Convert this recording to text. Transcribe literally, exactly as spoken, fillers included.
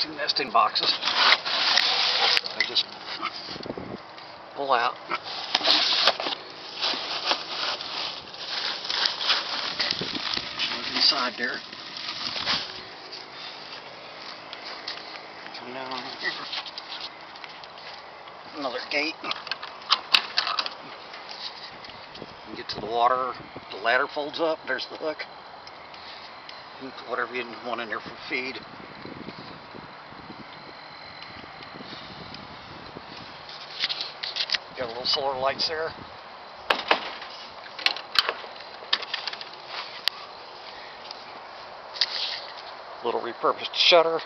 two nesting boxes. I just pull out. Inside there. Come down here. Another gate. You get to the water. The ladder folds up. There's the hook. You can put whatever you want in there for feed. Got a little solar lights there. Little repurposed shutter.